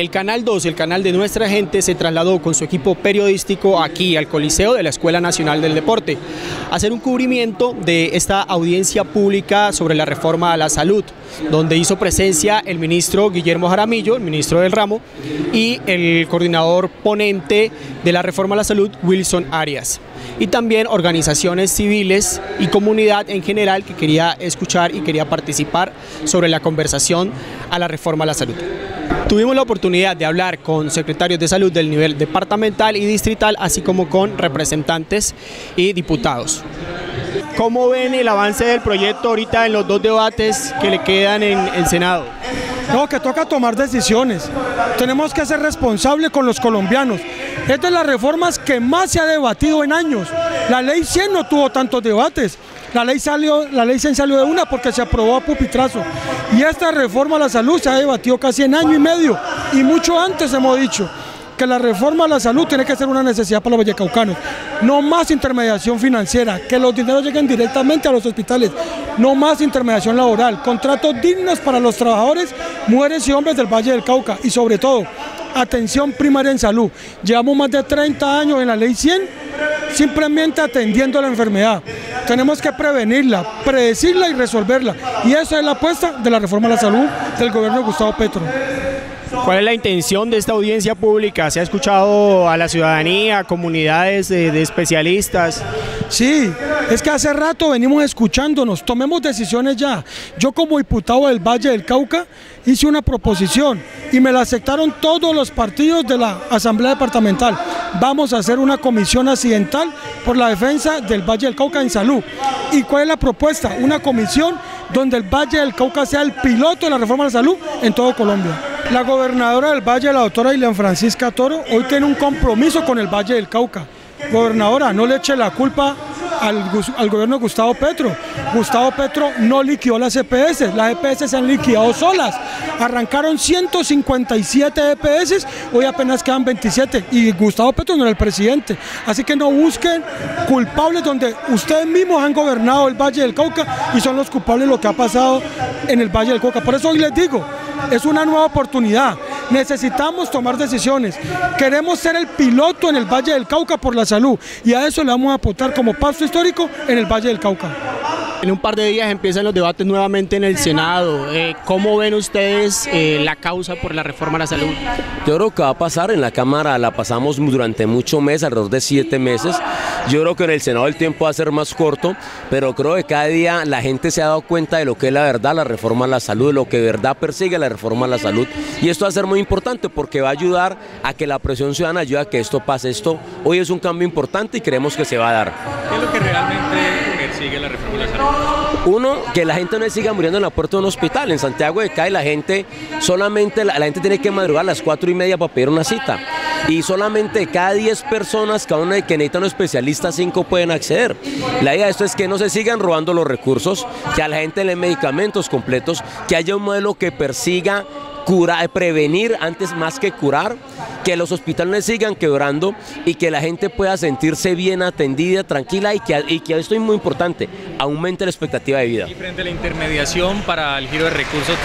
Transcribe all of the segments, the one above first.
El Canal 2, el canal de nuestra gente, se trasladó con su equipo periodístico aquí al Coliseo de la Escuela Nacional del Deporte a hacer un cubrimiento de esta audiencia pública sobre la reforma a la salud, donde hizo presencia el ministro Guillermo Jaramillo, el ministro del ramo, y el coordinador ponente de la reforma a la salud, Wilson Arias, y también organizaciones civiles y comunidad en general que quería escuchar y quería participar sobre la conversación a la reforma a la salud. Tuvimos la oportunidad de hablar con secretarios de salud del nivel departamental y distrital, así como con representantes y diputados. ¿Cómo ven el avance del proyecto ahorita en los dos debates que le quedan en el Senado? No, que toca tomar decisiones. Tenemos que ser responsables con los colombianos. Esta es la reforma que más se ha debatido en años. La ley 100 no tuvo tantos debates. La ley 100 salió de una porque se aprobó a pupitrazo. Y esta reforma a la salud se ha debatido casi en año y medio. Y mucho antes hemos dicho que la reforma a la salud tiene que ser una necesidad para los vallecaucanos. No más intermediación financiera, que los dineros lleguen directamente a los hospitales. No más intermediación laboral, contratos dignos para los trabajadores, mujeres y hombres del Valle del Cauca. Y sobre todo, atención primaria en salud. Llevamos más de 30 años en la ley 100 simplemente atendiendo la enfermedad. Tenemos que prevenirla, predecirla y resolverla, y esa es la apuesta de la reforma a la salud del gobierno de Gustavo Petro. ¿Cuál es la intención de esta audiencia pública? ¿Se ha escuchado a la ciudadanía, a comunidades de especialistas? Sí, es que hace rato venimos escuchándonos, tomemos decisiones ya. Yo como diputado del Valle del Cauca hice una proposición y me la aceptaron todos los partidos de la Asamblea Departamental. Vamos a hacer una comisión accidental por la defensa del Valle del Cauca en salud. ¿Y cuál es la propuesta? Una comisión donde el Valle del Cauca sea el piloto de la reforma de la salud en todo Colombia. La gobernadora del Valle, la doctora Elena Francisca Toro, hoy tiene un compromiso con el Valle del Cauca. Gobernadora, no le eche la culpa al gobierno de Gustavo Petro. Gustavo Petro no liquidó las EPS, las EPS se han liquidado solas. Arrancaron 157 EPS, hoy apenas quedan 27 y Gustavo Petro no era el presidente. Así que no busquen culpables donde ustedes mismos han gobernado el Valle del Cauca y son los culpables de lo que ha pasado en el Valle del Cauca. Por eso hoy les digo, es una nueva oportunidad. Necesitamos tomar decisiones, queremos ser el piloto en el Valle del Cauca por la salud y a eso le vamos a aportar como paso histórico en el Valle del Cauca. En un par de días empiezan los debates nuevamente en el Senado. ¿Cómo ven ustedes la causa por la reforma a la salud? Yo creo que va a pasar, en la Cámara la pasamos durante muchos meses, alrededor de 7 meses. Yo creo que en el Senado el tiempo va a ser más corto, pero creo que cada día la gente se ha dado cuenta de lo que es la verdad, la reforma a la salud, de lo que de verdad persigue la reforma a la salud. Y esto va a ser muy importante porque va a ayudar a que la presión ciudadana ayude a que esto pase. Esto hoy es un cambio importante y creemos que se va a dar. ¿Qué es lo que realmente persigue la reforma a la salud? Uno, que la gente no siga muriendo en la puerta de un hospital. En Santiago de Cali la gente solamente, la gente tiene que madrugar a las 4:30 para pedir una cita. Y solamente cada 10 personas, cada una que necesita un especialista, 5 pueden acceder. La idea de esto es que no se sigan robando los recursos, que a la gente le den medicamentos completos, que haya un modelo que persiga prevenir antes más que curar, que los hospitales sigan quebrando y que la gente pueda sentirse bien atendida, tranquila y que esto es muy importante, aumente la expectativa de vida. ¿Y frente a la intermediación para el giro de recursos?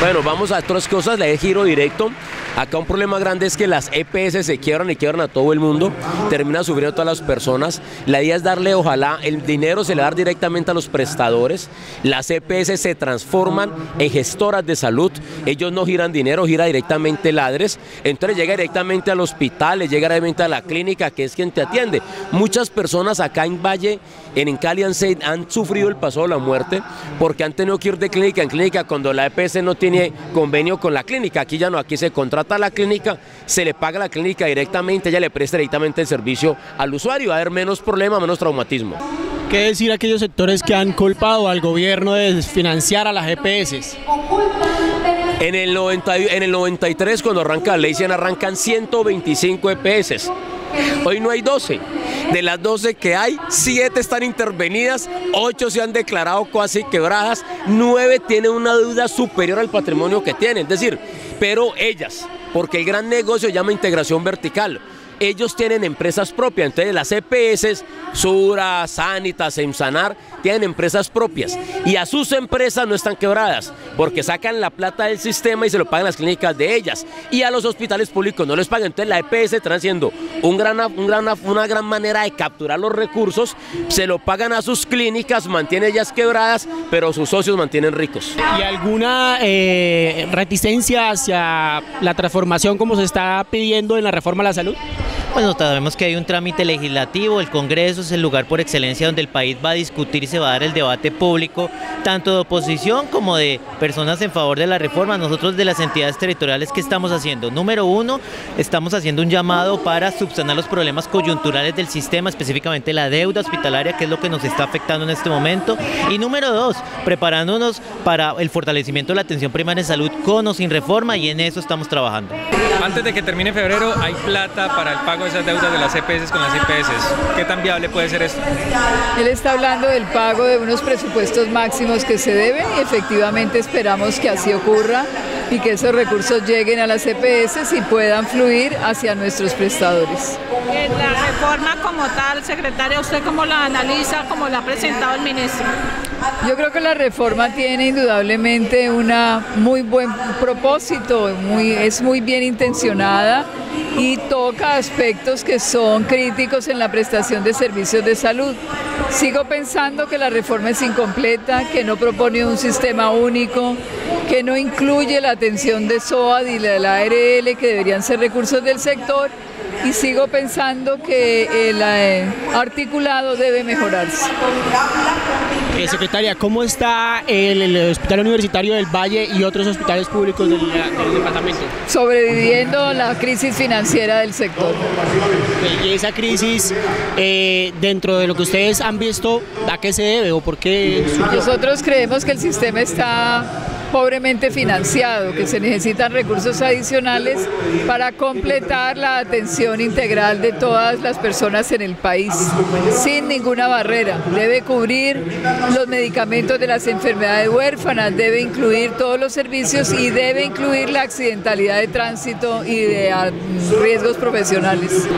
Bueno, vamos a otras cosas, el giro directo. Acá un problema grande es que las EPS se quiebran y quiebran a todo el mundo, terminan sufriendo todas las personas. La idea es darle, ojalá, el dinero se le da directamente a los prestadores. Las EPS se transforman en gestoras de salud, ellos no giran dinero, gira directamente el ADRES, entonces llega directamente al hospital, llega directamente a la clínica, que es quien te atiende. Muchas personas acá en Valle, en Cali, han sufrido el paso de la muerte porque han tenido que ir de clínica en clínica cuando la EPS no tiene convenio con la clínica. Aquí ya no, aquí se contrata a la clínica, se le paga a la clínica directamente, ella le presta directamente el servicio al usuario, va a haber menos problemas, menos traumatismo. ¿Qué decir a aquellos sectores que han culpado al gobierno de desfinanciar a las EPS? En el 93, cuando arranca la ley 100, arrancan 125 EPS. Hoy no hay 12. De las 12 que hay, 7 están intervenidas, 8 se han declarado casi quebradas, 9 tienen una deuda superior al patrimonio que tienen. Es decir, pero ellas, porque el gran negocio se llama integración vertical. Ellos tienen empresas propias, entonces las EPS, Sura, Sanitas, Emsanar, tienen empresas propias y a sus empresas no están quebradas. porque sacan la plata del sistema y se lo pagan las clínicas de ellas, y a los hospitales públicos no les pagan. Entonces la EPS está haciendo una gran manera de capturar los recursos, se lo pagan a sus clínicas, mantiene ellas quebradas, pero sus socios mantienen ricos. ¿Y alguna reticencia hacia la transformación como se está pidiendo en la reforma a la salud? Bueno, sabemos que hay un trámite legislativo, el Congreso es el lugar por excelencia donde el país va a discutir y se va a dar el debate público, tanto de oposición como de personas en favor de la reforma. Nosotros de las entidades territoriales, ¿qué estamos haciendo? Número uno, estamos haciendo un llamado para subsanar los problemas coyunturales del sistema, específicamente la deuda hospitalaria, que es lo que nos está afectando en este momento. Y número dos, preparándonos para el fortalecimiento de la atención primaria en salud con o sin reforma, y en eso estamos trabajando. Antes de que termine febrero hay plata para el pago de esas deudas de las EPS con las IPS. ¿Qué tan viable puede ser esto? Él está hablando del pago de unos presupuestos máximos que se deben, y efectivamente esperamos que así ocurra y que esos recursos lleguen a las EPS y puedan fluir hacia nuestros prestadores. La reforma como tal, secretaria, ¿usted cómo la analiza, cómo la ha presentado el ministro? Yo creo que la reforma tiene indudablemente un muy buen propósito, es muy bien intencionada y toca aspectos que son críticos en la prestación de servicios de salud. Sigo pensando que la reforma es incompleta, que no propone un sistema único, que no incluye la atención de SOAD y la de la ARL, que deberían ser recursos del sector, y sigo pensando que el articulado debe mejorarse. Secretaria, ¿cómo está el Hospital Universitario del Valle y otros hospitales públicos del departamento? Sobreviviendo la crisis financiera del sector. Y esa crisis, dentro de lo que ustedes han visto, ¿a qué se debe o por qué? Nosotros creemos que el sistema está pobremente financiado, que se necesitan recursos adicionales para completar la atención integral de todas las personas en el país, sin ninguna barrera. Debe cubrir los medicamentos de las enfermedades huérfanas, debe incluir todos los servicios y debe incluir la accidentalidad de tránsito y de riesgos profesionales.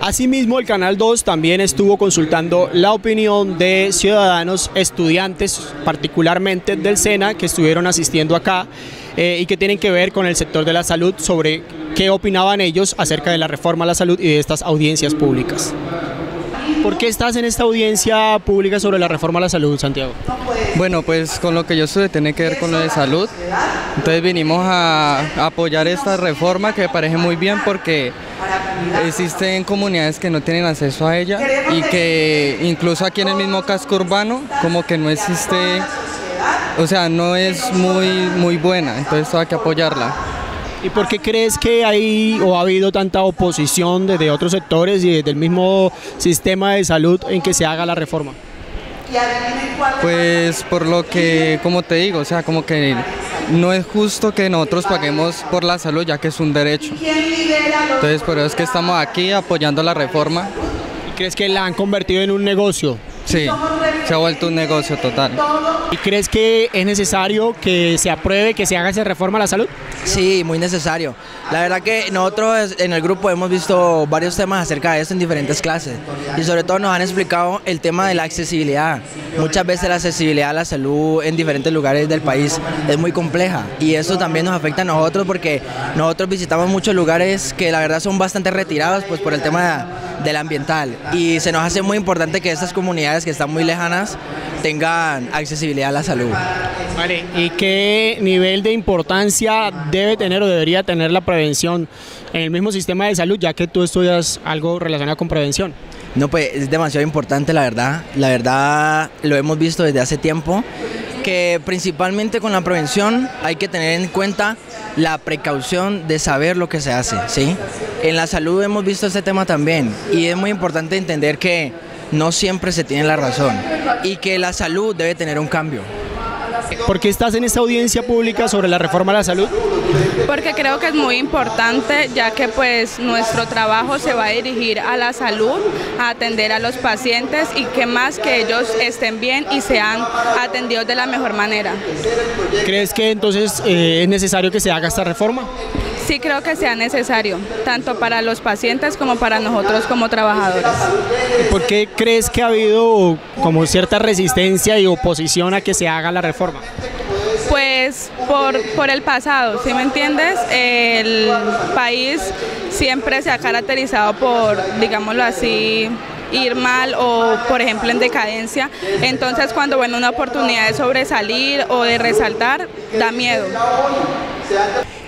Asimismo, el Canal 2 también estuvo consultando la opinión de ciudadanos, estudiantes, particularmente del SENA, que estuvieron asistiendo acá y que tienen que ver con el sector de la salud, sobre qué opinaban ellos acerca de la reforma a la salud y de estas audiencias públicas. ¿Por qué estás en esta audiencia pública sobre la reforma a la salud, Santiago? Bueno, pues con lo que yo estudié tiene que ver con lo de salud, entonces vinimos a apoyar esta reforma, que me parece muy bien porque existen comunidades que no tienen acceso a ella y que incluso aquí en el mismo casco urbano como que no existe, o sea, no es muy buena, entonces hay que apoyarla. ¿Y por qué crees que hay o ha habido tanta oposición desde otros sectores y desde el mismo sistema de salud en que se haga la reforma? Pues por lo que, como te digo, o sea, como que no es justo que nosotros paguemos por la salud, ya que es un derecho. Entonces por eso es que estamos aquí apoyando la reforma. ¿Y crees que la han convertido en un negocio? Sí, se ha vuelto un negocio total. ¿Y crees que es necesario que se apruebe, que se haga esa reforma a la salud? Sí, muy necesario. La verdad que nosotros en el grupo hemos visto varios temas acerca de esto en diferentes clases y sobre todo nos han explicado el tema de la accesibilidad. Muchas veces la accesibilidad a la salud en diferentes lugares del país es muy compleja y eso también nos afecta a nosotros porque nosotros visitamos muchos lugares que la verdad son bastante retirados, pues por el tema del ambiental, y se nos hace muy importante que estas comunidades que están muy lejanas tengan accesibilidad a la salud. Vale, ¿y qué nivel de importancia debe tener o debería tener la prevención en el mismo sistema de salud, ya que tú estudias algo relacionado con prevención? No, pues es demasiado importante, la verdad lo hemos visto desde hace tiempo, que principalmente con la prevención hay que tener en cuenta la precaución de saber lo que se hace, ¿sí? En la salud hemos visto este tema también y es muy importante entender que no siempre se tiene la razón y que la salud debe tener un cambio. ¿Por qué estás en esta audiencia pública sobre la reforma a la salud? Porque creo que es muy importante, ya que pues nuestro trabajo se va a dirigir a la salud, a atender a los pacientes y que más que ellos estén bien y sean atendidos de la mejor manera. ¿Crees que entonces es necesario que se haga esta reforma? Sí, creo que sea necesario, tanto para los pacientes como para nosotros como trabajadores. ¿Por qué crees que ha habido como cierta resistencia y oposición a que se haga la reforma? pues por el pasado, ¿sí me entiendes? El país siempre se ha caracterizado por, digámoslo así, ir mal o, por ejemplo, en decadencia. Entonces, cuando ven una oportunidad de sobresalir o de resaltar, da miedo.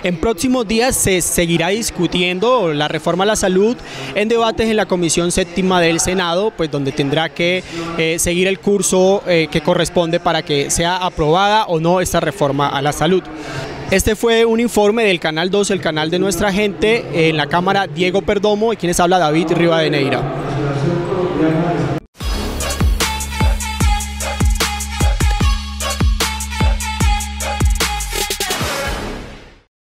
En próximos días se seguirá discutiendo la reforma a la salud en debates en la Comisión Séptima del Senado, pues donde tendrá que seguir el curso que corresponde para que sea aprobada o no esta reforma a la salud. Este fue un informe del Canal 2, el canal de nuestra gente, en la cámara Diego Perdomo y quienes habla David Rivadeneira.